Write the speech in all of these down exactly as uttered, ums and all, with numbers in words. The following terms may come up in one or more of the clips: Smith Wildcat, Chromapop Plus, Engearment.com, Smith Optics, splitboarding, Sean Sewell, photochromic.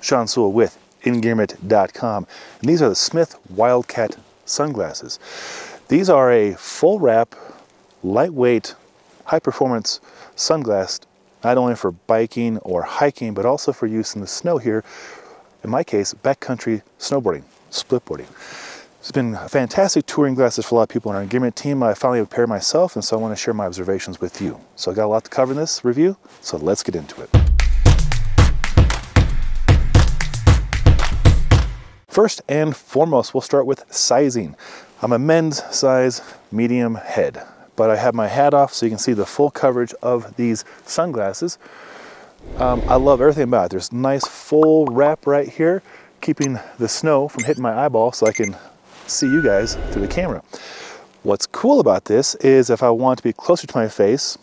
Sean Sewell with Engearment dot com, and these are the Smith Wildcat sunglasses. These are a full wrap, lightweight, high-performance sunglass, not only for biking or hiking, but also for use in the snow here, in my case, backcountry snowboarding, splitboarding. It's been fantastic touring glasses for a lot of people on our Engearment team. I finally have a pair myself, and so I want to share my observations with you. So I got a lot to cover in this review, so let's get into it. First and foremost, we'll start with sizing. I'm a men's size medium head, but I have my hat off so you can see the full coverage of these sunglasses. Um, I love everything about it. There's nice full wrap right here, keeping the snow from hitting my eyeball so I can see you guys through the camera. What's cool about this is if I want to be closer to my face,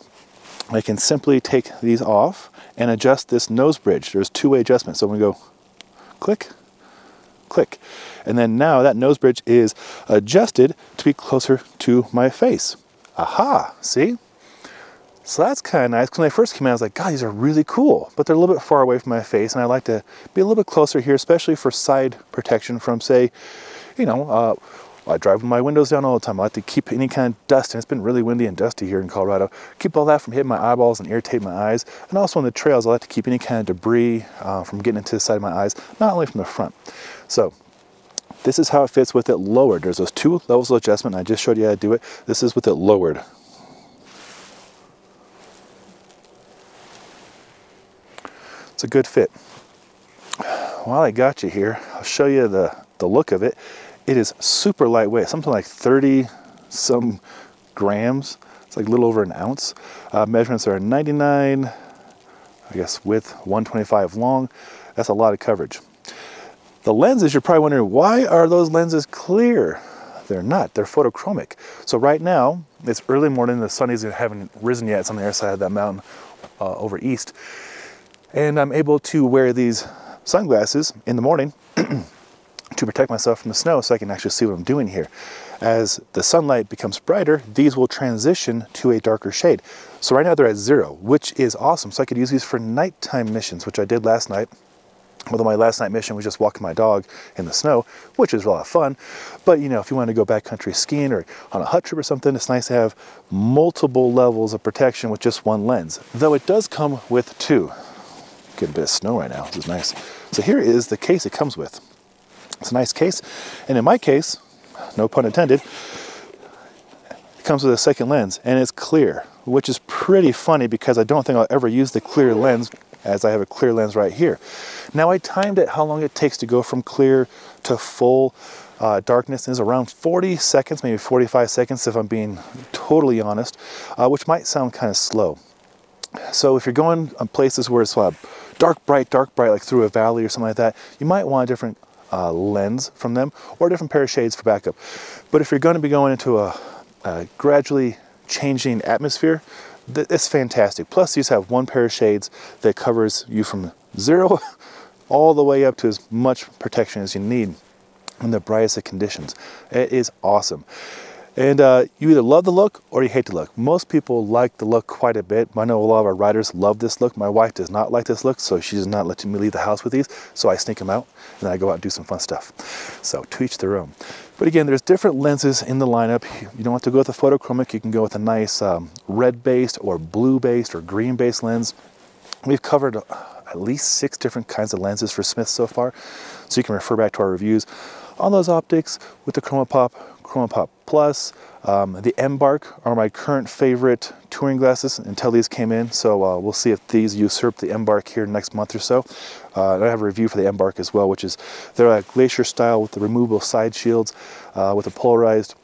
I can simply take these off and adjust this nose bridge. There's two-way adjustment. So I'm gonna go click, click. And then now that nose bridge is adjusted to be closer to my face. Aha, see? So that's kind of nice. When they first came out, I was like, God, these are really cool, but they're a little bit far away from my face, and I like to be a little bit closer here, especially for side protection from, say, you know, uh, I drive with my windows down all the time. I like to keep any kind of dust, and it's been really windy and dusty here in Colorado. Keep all that from hitting my eyeballs and irritate my eyes. And also on the trails, I like to keep any kind of debris uh, from getting into the side of my eyes, not only from the front. So this is how it fits with it lowered. There's those two levels of adjustment. I just showed you how to do it. This is with it lowered. It's a good fit. While I got you here, I'll show you the, the look of it. It is super lightweight, something like thirty some grams. It's like a little over an ounce. Uh, measurements are ninety-nine, I guess width, one twenty-five long. That's a lot of coverage. The lenses, you're probably wondering, why are those lenses clear? They're not, they're photochromic. So right now, it's early morning, the sun hasn't risen yet, it's on the other side of that mountain uh, over east. And I'm able to wear these sunglasses in the morning to protect myself from the snow so I can actually see what I'm doing here. As the sunlight becomes brighter, these will transition to a darker shade. So right now they're at zero, which is awesome. So I could use these for nighttime missions, which I did last night. Although my last night mission was just walking my dog in the snow, which was a lot of fun. But you know, if you want to go backcountry skiing or on a hut trip or something, it's nice to have multiple levels of protection with just one lens, though it does come with two. Getting a bit of snow right now, which is nice. So here is the case it comes with. It's a nice case. And in my case, no pun intended, it comes with a second lens and it's clear, which is pretty funny because I don't think I'll ever use the clear lens, as I have a clear lens right here. Now I timed it how long it takes to go from clear to full uh, darkness, and it's around forty seconds, maybe forty-five seconds if I'm being totally honest, uh, which might sound kind of slow. So if you're going on places where it's uh, dark, bright, dark, bright, like through a valley or something like that, you might want a different uh, lens from them or a different pair of shades for backup. But if you're going to be going into a, a gradually changing atmosphere, it's fantastic. Plus these have one pair of shades that covers you from zero all the way up to as much protection as you need in the brightest of conditions. It is awesome. And uh, you either love the look or you hate the look. Most people like the look quite a bit. I know a lot of our riders love this look. My wife does not like this look, so she does not let me leave the house with these. So I sneak them out and then I go out and do some fun stuff. So to each their own. But again, there's different lenses in the lineup. You don't have to go with a photochromic. You can go with a nice um, red-based or blue-based or green-based lens. We've covered at least six different kinds of lenses for Smith so far. So you can refer back to our reviews on those optics with the Chromapop, Chromapop Plus, um, the Embark are my current favorite touring glasses until these came in. So uh, we'll see if these usurp the Embark here next month or so. Uh, and I have a review for the Embark as well, which is they're a glacier style with the removable side shields uh, with a polarized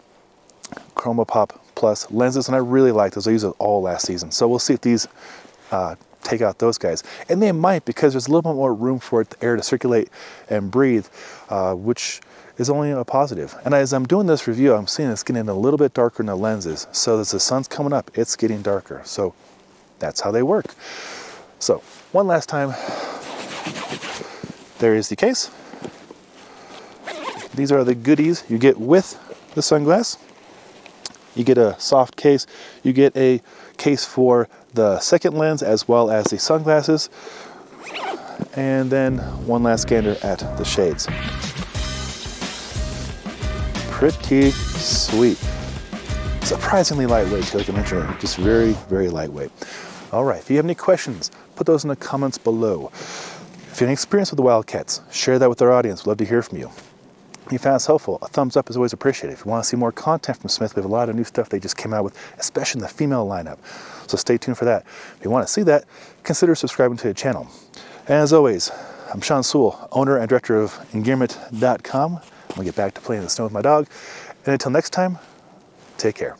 Chromapop Plus lenses. And I really like those. I used it all last season. So we'll see if these uh, take out those guys. And they might, because there's a little bit more room for the air to circulate and breathe, uh, which is only a positive. And as I'm doing this review, I'm seeing it's getting a little bit darker in the lenses. So as the sun's coming up, it's getting darker. So that's how they work. So one last time, there is the case. These are the goodies you get with the sunglass. You get a soft case. You get a case for the second lens as well as the sunglasses. and then one last gander at the shades. Pretty sweet. Surprisingly lightweight, too, like I mentioned, just very, very lightweight. All right, if you have any questions, put those in the comments below. If you have any experience with the Wildcats, share that with our audience. We'd love to hear from you. If you found this helpful, a thumbs up is always appreciated. If you want to see more content from Smith, we have a lot of new stuff they just came out with, especially in the female lineup. So stay tuned for that. If you want to see that, consider subscribing to the channel. And as always, I'm Sean Sewell, owner and director of Engearment dot com. I'm going to get back to playing in the snow with my dog. And until next time, take care.